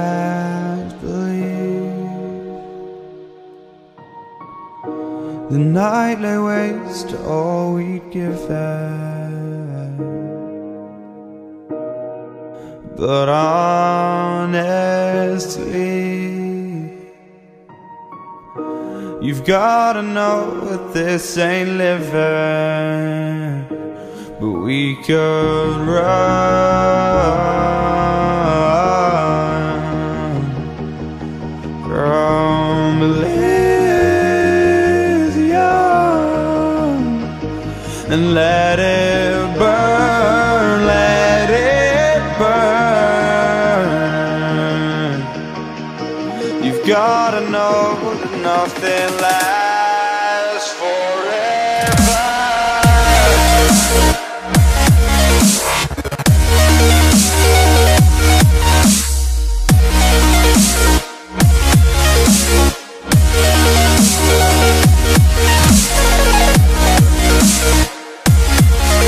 eyes believe. The night lay waste to all we'd give back, but honestly, you've gotta know that this ain't living. But we could run from Elysium and let it burn, let it burn. You've gotta know that nothing lasts.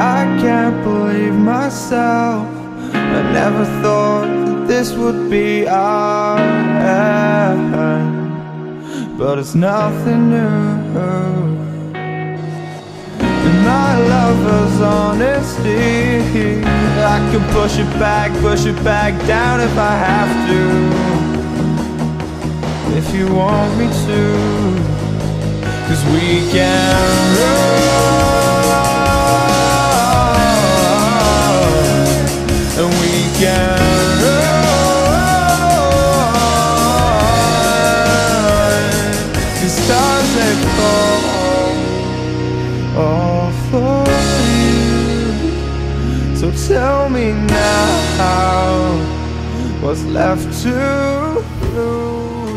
I can't believe myself, I never thought that this would be our end, but it's nothing new. And my lover's honesty, I can push it back down if I have to, if you want me to, 'cause we can run. So tell me now, what's left to do?